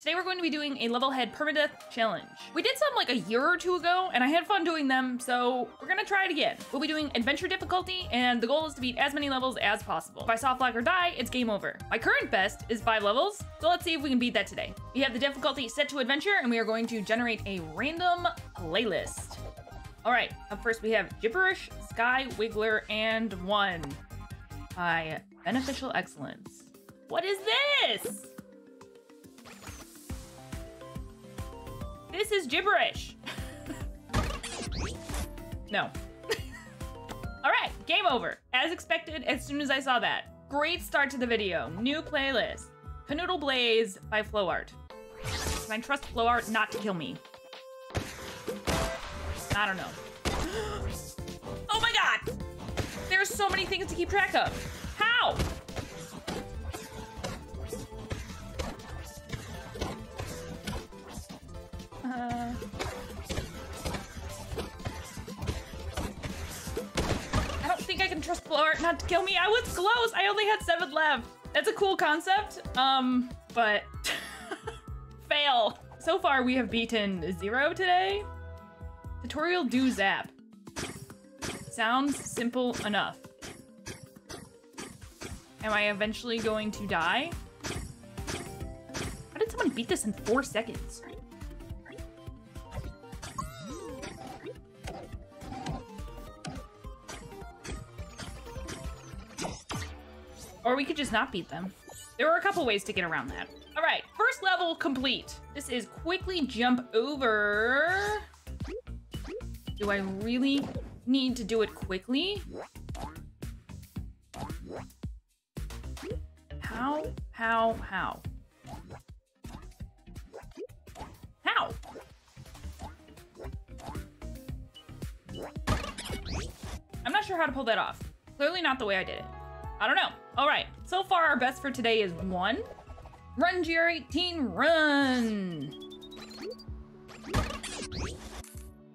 Today we're going to be doing a Levelhead permadeath challenge. We did some like a year or two ago and I had fun doing them, so we're gonna try it again. We'll be doing adventure difficulty and the goal is to beat as many levels as possible. If I soft lock or die, it's game over. My current best is 5 levels, so let's see if we can beat that today. We have the difficulty set to adventure and we are going to generate a random playlist. All right, up first we have Gibberish, Sky, Wiggler, and One by Beneficial Excellence. What is this? This is gibberish. No. All right, game over. As expected, as soon as I saw that. Great start to the video. New playlist. Canoodle Blaze by Flowart. Can I trust Flowart not to kill me? I don't know. Oh my God! There's so many things to keep track of. How? I don't think I can trust Flowart not to kill me. I was close. I only had 7 left. That's a cool concept, but fail. So far, we have beaten 0 today. Tutorial do zap. Sounds simple enough. Am I eventually going to die? How did someone beat this in 4 seconds? Or we could just not beat them. There are a couple ways to get around that. All right, first level complete. This is quickly jump over. Do I really need to do it quickly? How? How? I'm not sure how to pull that off. Clearly not the way I did it. I don't know. All right, so far our best for today is 1. Run GR-18, run!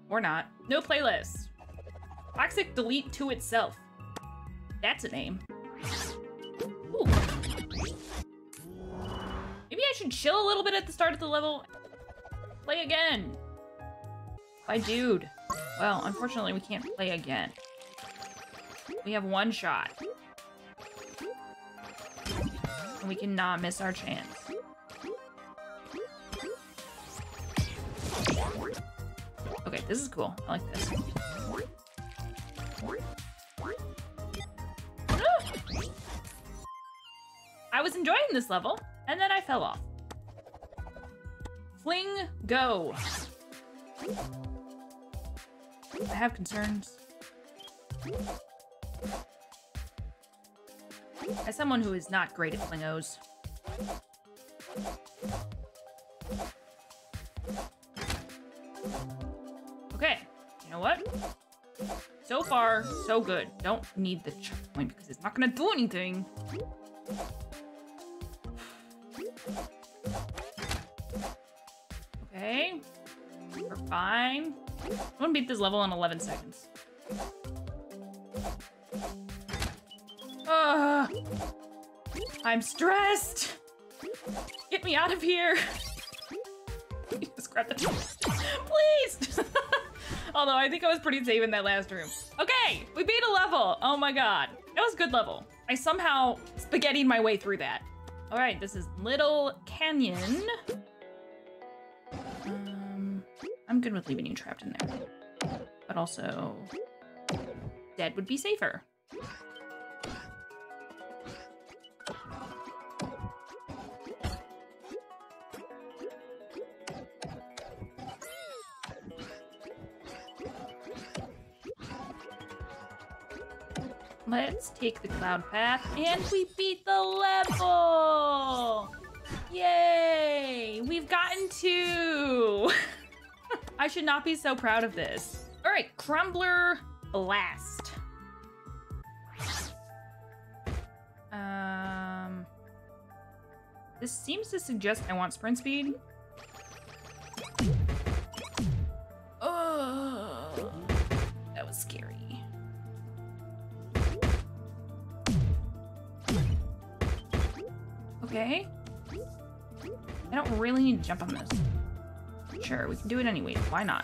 Or not. No playlist. Toxic delete to itself. That's a name. Ooh. Maybe I should chill a little bit at the start of the level. Play again. By dude. Well, unfortunately we can't play again. We have 1 shot. And we cannot miss our chance. Okay, this is cool. I like this. Ah! I was enjoying this level, and then I fell off. Fling, go. I have concerns. As someone who is not great at flingos. Okay, you know what? So far, so good. Don't need the checkpoint because it's not gonna do anything. Okay, we're fine. I'm gonna beat this level in 11 seconds. I'm stressed. Get me out of here. Just grab the please. Although I think I was pretty safe in that last room. Okay, we beat a level. Oh my God, that was a good level. I somehow spaghettied my way through that. All right, this is Little Canyon. I'm good with leaving you trapped in there, but also dead would be safer. Let's take the cloud path, and we beat the level! Yay! We've gotten 2! I should not be so proud of this. All right, Crumbler Blast. This seems to suggest I want sprint speed. Oh, that was scary. Okay. I don't really need to jump on this. Sure, we can do it anyway. Why not?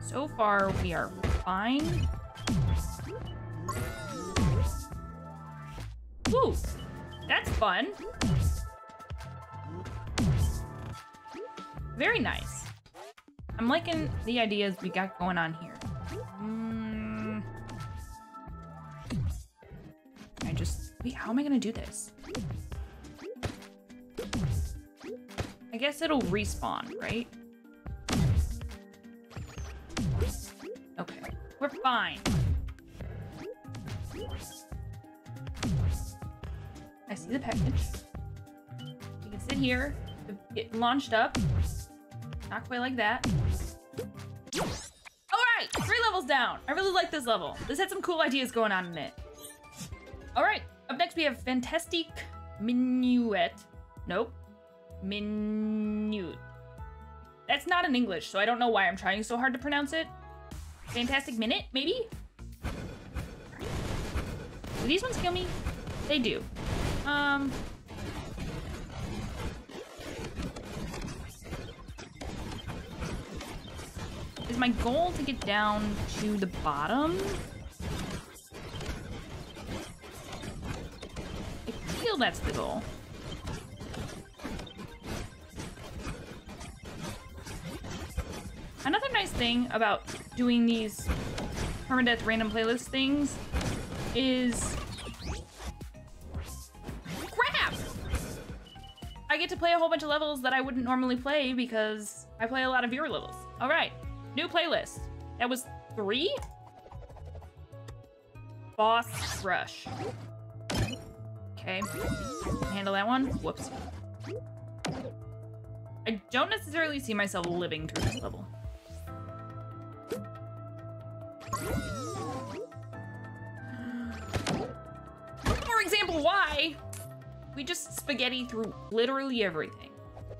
So far, we are fine. Woo! That's fun. Very nice. I'm liking the ideas we got going on here. I just... Wait, how am I gonna do this? I guess it'll respawn, right? Okay. We're fine. I see the package. We can sit here, get launched up. Not quite like that. Alright! 3 levels down! I really like this level. This had some cool ideas going on in it. Alright, up next we have Fantastic Minuet. Nope. Minute. That's not in English, so I don't know why I'm trying so hard to pronounce it. Fantastic Minute, maybe? Do these ones kill me? They do. Is my goal to get down to the bottom? I feel that's the goal. Another nice thing about doing these permadeath random playlist things is... I get to play a whole bunch of levels that I wouldn't normally play because I play a lot of viewer levels. All right, new playlist. That was 3. Boss Rush. Okay, handle that one. Whoops. I don't necessarily see myself living through this level. For example, why? We just spaghetti through literally everything.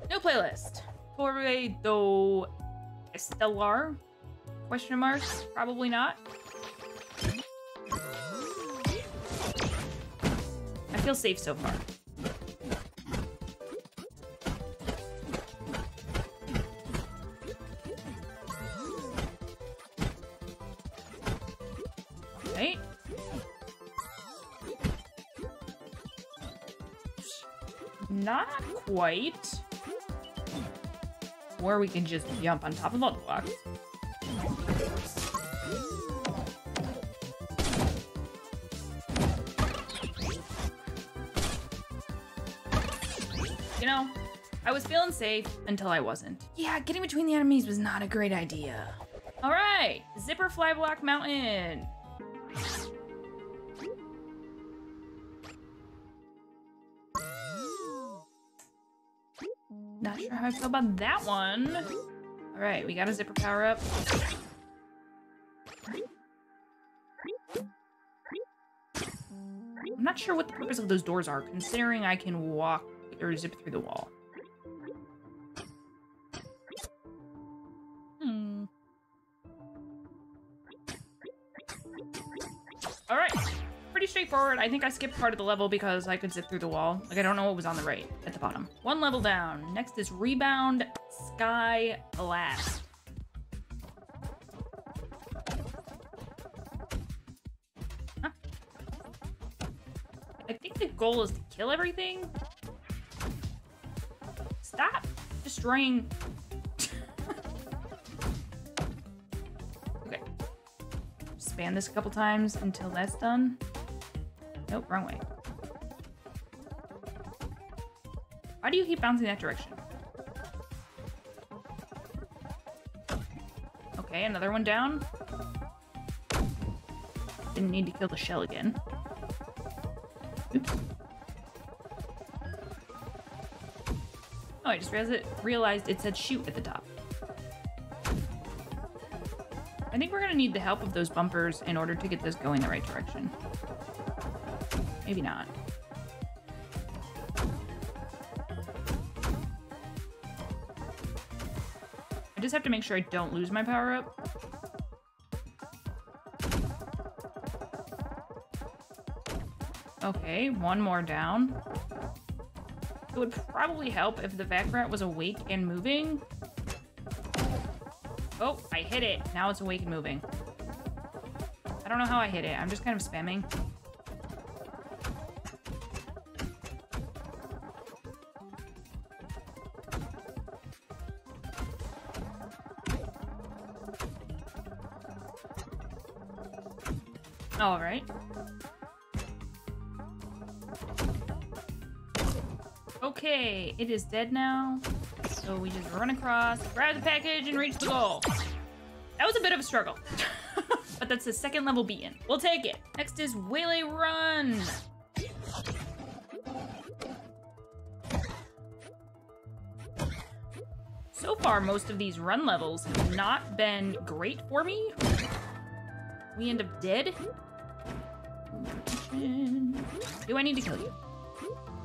New playlist. Torre do Estelar? Question marks? Probably not. I feel safe so far. Right? Not quite. Or we can just jump on top of all the blocks. You know, I was feeling safe until I wasn't. Yeah, getting between the enemies was not a great idea. All right, Zipper Flyblock Mountain. Not sure how I feel about that one. All right, we got a zipper power up. I'm not sure what the purpose of those doors are, considering I can walk or zip through the wall. All right, pretty straightforward. I think I skipped part of the level because I could zip through the wall. Like, I don't know what was on the right at the bottom. 1 level down. Next is Rebound Sky Blast. Huh. I think the goal is to kill everything. Stop destroying. Span this a couple times until that's done. Nope, wrong way. Why do you keep bouncing that direction? Okay, another one down. Didn't need to kill the shell again. Oops. Oh, I just realized it said shoot at the top. I think we're gonna need the help of those bumpers in order to get this going the right direction. Maybe not. I just have to make sure I don't lose my power up. Okay, one more down. It would probably help if the vac rat was awake and moving. Oh, I hit it. Now it's awake and moving. I don't know how I hit it. I'm just kind of spamming. All right. Okay, it is dead now. So we just run across, grab the package, and reach the goal. That was a bit of a struggle. But that's the second level beaten. We'll take it. Next is Waylay Run. So far, most of these run levels have not been great for me. We end up dead. Do I need to kill you?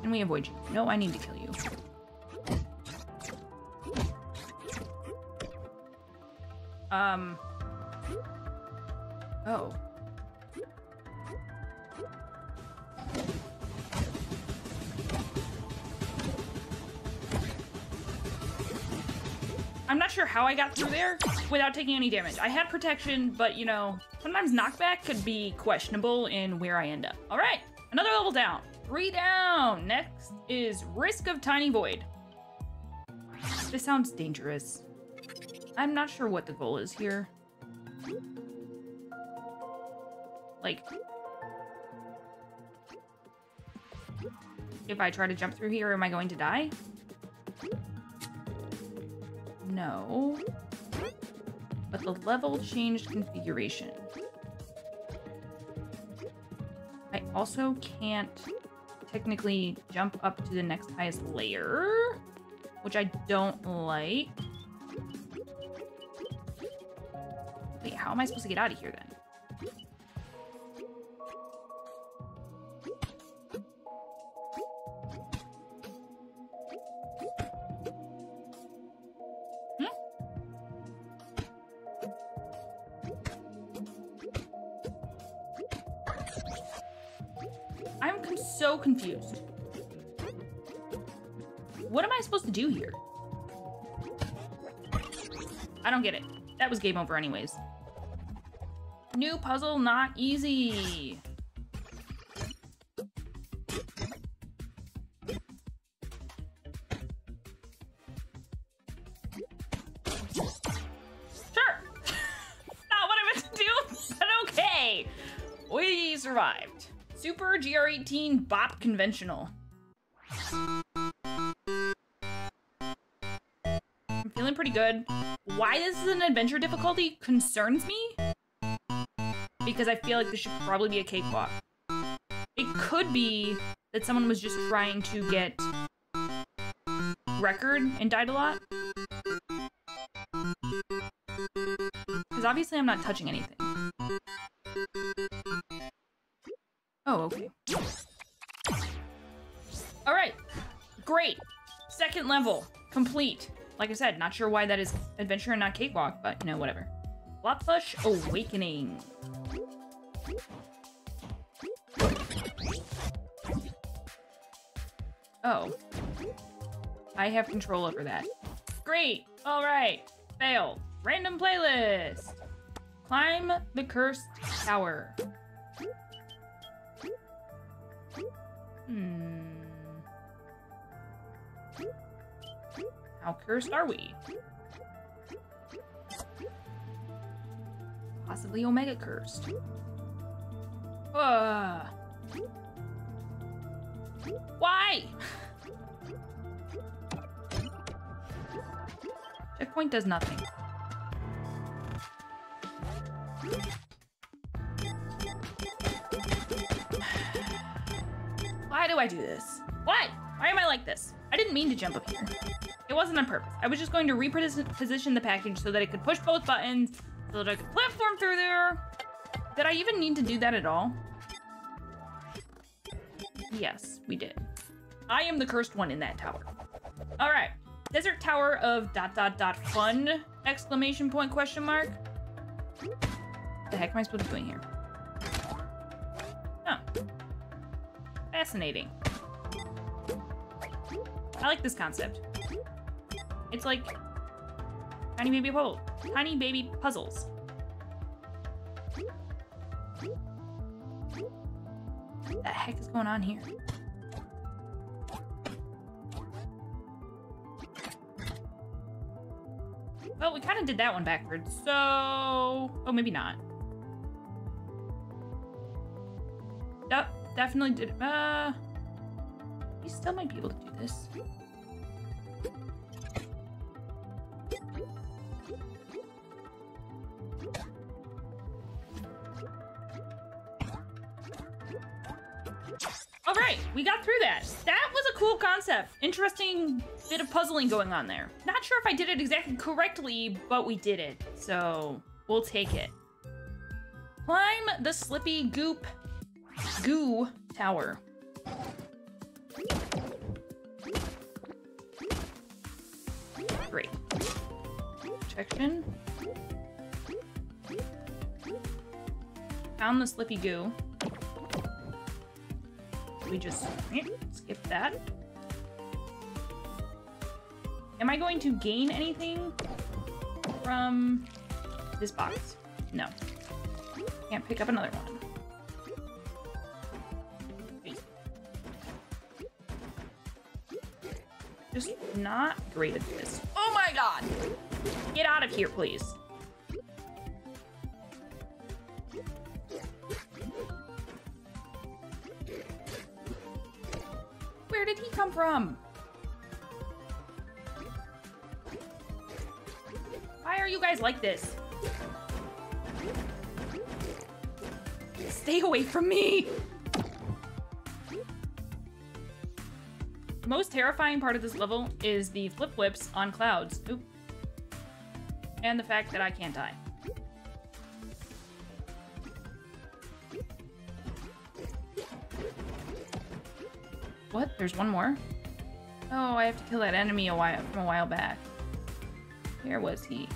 Can we avoid you? No, I need to kill you. Oh. I'm not sure how I got through there without taking any damage. I had protection, but you know, sometimes knockback could be questionable in where I end up. All right, another level down. 3 down. Next is Risk of Tiny Void. This sounds dangerous. I'm not sure what the goal is here. Like, if I try to jump through here, am I going to die? No. But the level changed configuration. I also can't technically jump up to the next highest layer, which I don't like. Wait, how am I supposed to get out of here then? So confused. What am I supposed to do here? I don't get it. That was game over anyways. New puzzle, not easy. Sure. Not what I meant to do, but okay. We survived. Super GR-18 Bop Conventional. I'm feeling pretty good. Why this is an adventure difficulty concerns me, because I feel like this should probably be a cakewalk. It could be that someone was just trying to get record and died a lot. Because obviously I'm not touching anything. Oh, okay. All right, great. Second level, complete. Like I said, not sure why that is adventure and not cakewalk, but you know, whatever. Blobfish Awakening. Oh, I have control over that. Great, all right, failed. Random playlist. Climb the Cursed Tower. Hmm. How cursed are we? Possibly Omega cursed. Why? Checkpoint does nothing. Why do I do this? Why? Why am I like this? I didn't mean to jump up here. It wasn't on purpose. I was just going to reposition the package so that it could push both buttons, so that I could platform through there. Did I even need to do that at all? Yes, we did. I am the cursed one in that tower. All right. Desert Tower of ... fun! !! What the heck am I supposed to be doing here? Oh. Fascinating. I like this concept. It's like tiny baby puzzles. What the heck is going on here? Well, we kind of did that one backwards, so... Oh, maybe not. Yep, definitely did... We still might be able to do this. All right, we got through that. That was a cool concept. Interesting bit of puzzling going on there. Not sure if I did it exactly correctly, but we did it. So we'll take it. Climb the Slippy Goo Tower. Great. Protection. Found the Slippy Goo. We just skip that. Am I going to gain anything from this box? No. Can't pick up another one. Just not great at this. Oh my god! Get out of here, please. Where did he come from? Why are you guys like this? Stay away from me! The most terrifying part of this level is the flip-whips on clouds. Oop. And the fact that I can't die. What? There's one more? Oh, I have to kill that enemy from a while back. Where was he?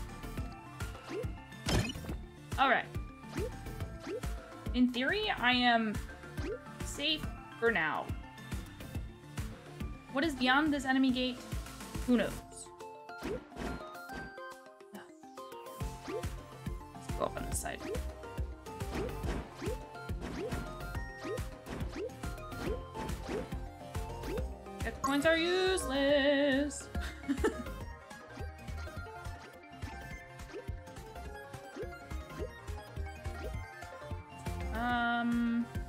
Alright. In theory, I am safe for now. What is beyond this enemy gate? Who knows? Let's go up on this side. Checkpoints are useless.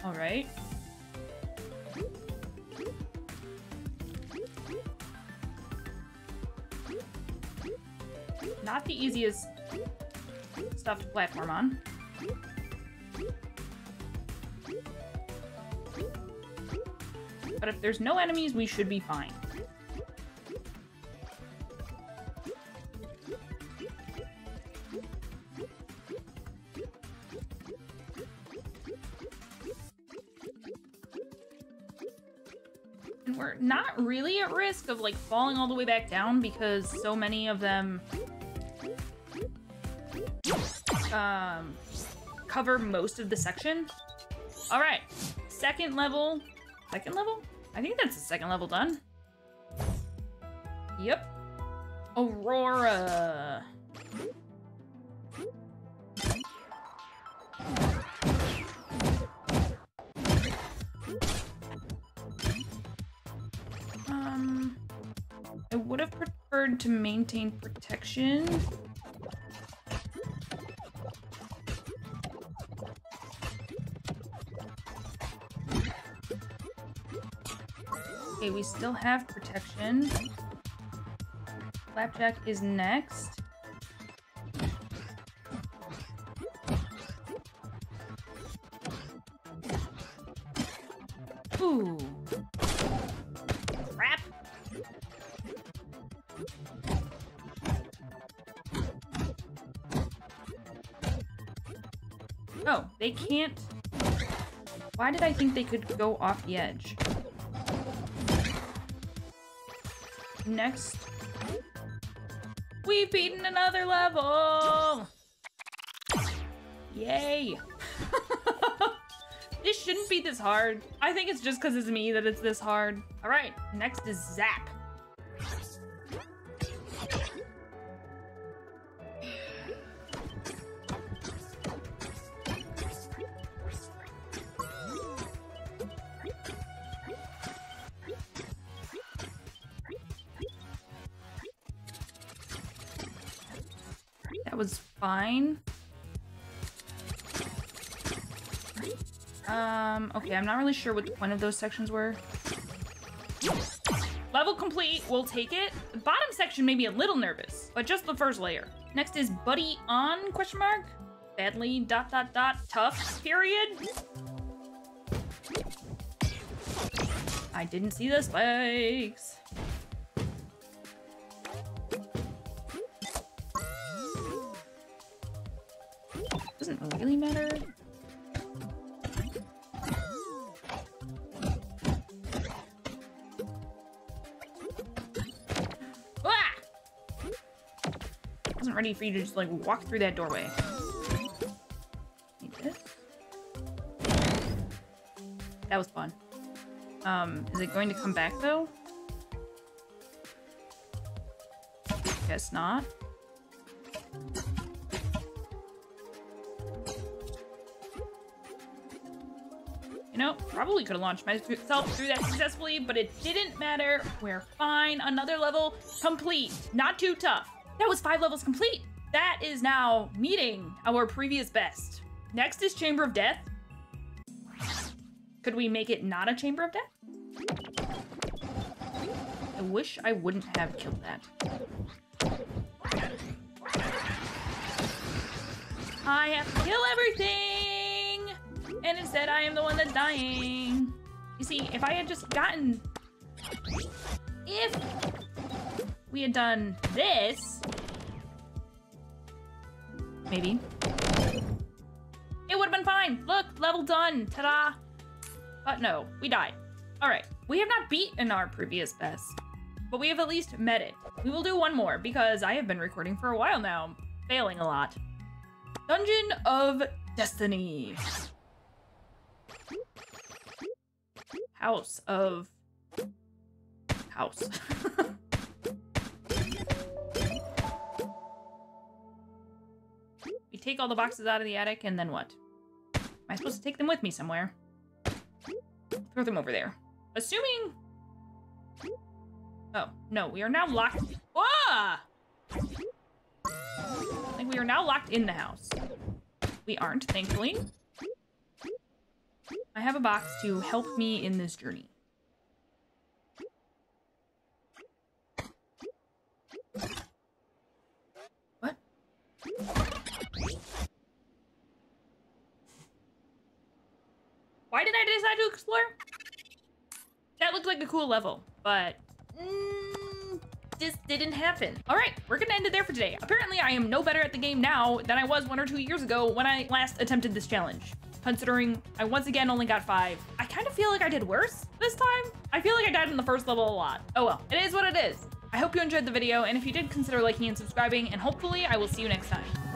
All right. Not the easiest stuff to platform on. But if there's no enemies, we should be fine. And we're not really at risk of like falling all the way back down because so many of them cover most of the section. All right, second level. Second level? I think that's the second level done. Yep. Aurora. I would have preferred to maintain protection. Okay, we still have protection. Flapjack is next. Ooh. Crap. Oh, they can't. Why did I think they could go off the edge? Next, we've beaten another level. Yay. This shouldn't be this hard. I think it's just because it's me that it's this hard. All right, next is Zap. That was fine. Okay, I'm not really sure what the point of those sections were. Level complete, we'll take it. The bottom section made me a little nervous, but just the first layer. Next is Buddy on, question mark? Badly, ... tough, period. I didn't see the spikes. Doesn't really matter. Ready for you to just like walk through that doorway. Need this. That was fun. Is it going to come back though? Guess not. You know, probably could have launched myself through that successfully, but it didn't matter. We're fine. Another level complete. Not too tough. That was 5 levels complete. That is now meeting our previous best. Next is Chamber of Death. Could we make it not a Chamber of Death? I wish I wouldn't have killed that. I have to kill everything! And instead I am the one that's dying. You see, if I had just gotten... If we had done this... Maybe. It would've been fine. Look, level done. Ta-da. But no, we died. All right, we have not beaten our previous best, but we have at least met it. We will do one more because I have been recording for a while now, failing a lot. Dungeon of Destiny. House of... House. Take all the boxes out of the attic, and then what? Am I supposed to take them with me somewhere? Throw them over there. Assuming... Oh, no, we are now locked... Ah! I think we are now locked in the house. We aren't, thankfully. I have a box to help me in this journey. What? Why did I decide to explore? That looked like a cool level, but this didn't happen. All right, we're gonna end it there for today. Apparently I am no better at the game now than I was 1 or 2 years ago when I last attempted this challenge. Considering I once again only got 5, I kind of feel like I did worse this time. I feel like I died in the first level a lot. Oh well, it is what it is. I hope you enjoyed the video, and if you did, consider liking and subscribing, and hopefully I will see you next time.